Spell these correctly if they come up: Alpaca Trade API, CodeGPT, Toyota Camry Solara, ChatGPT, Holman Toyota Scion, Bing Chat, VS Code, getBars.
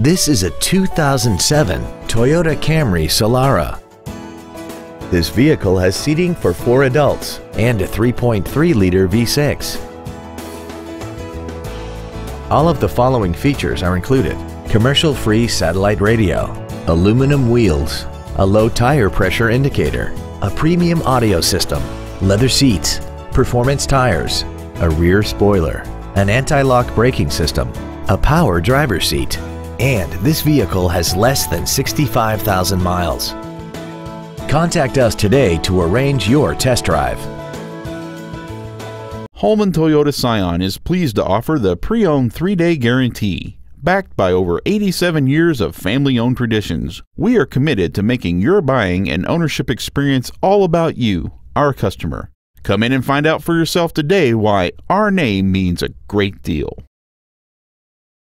This is a 2007 Toyota Camry Solara. This vehicle has seating for 4 adults and a 3.3-liter V6. All of the following features are included: commercial-free satellite radio, aluminum wheels, a low tire pressure indicator, a premium audio system, leather seats, performance tires, a rear spoiler, an anti-lock braking system, a power driver's seat, and this vehicle has less than 65,000 miles. Contact us today to arrange your test drive. Holman Toyota Scion is pleased to offer the pre-owned 3-day guarantee. Backed by over 87 years of family-owned traditions, we are committed to making your buying and ownership experience all about you, our customer. Come in and find out for yourself today why our name means a great deal.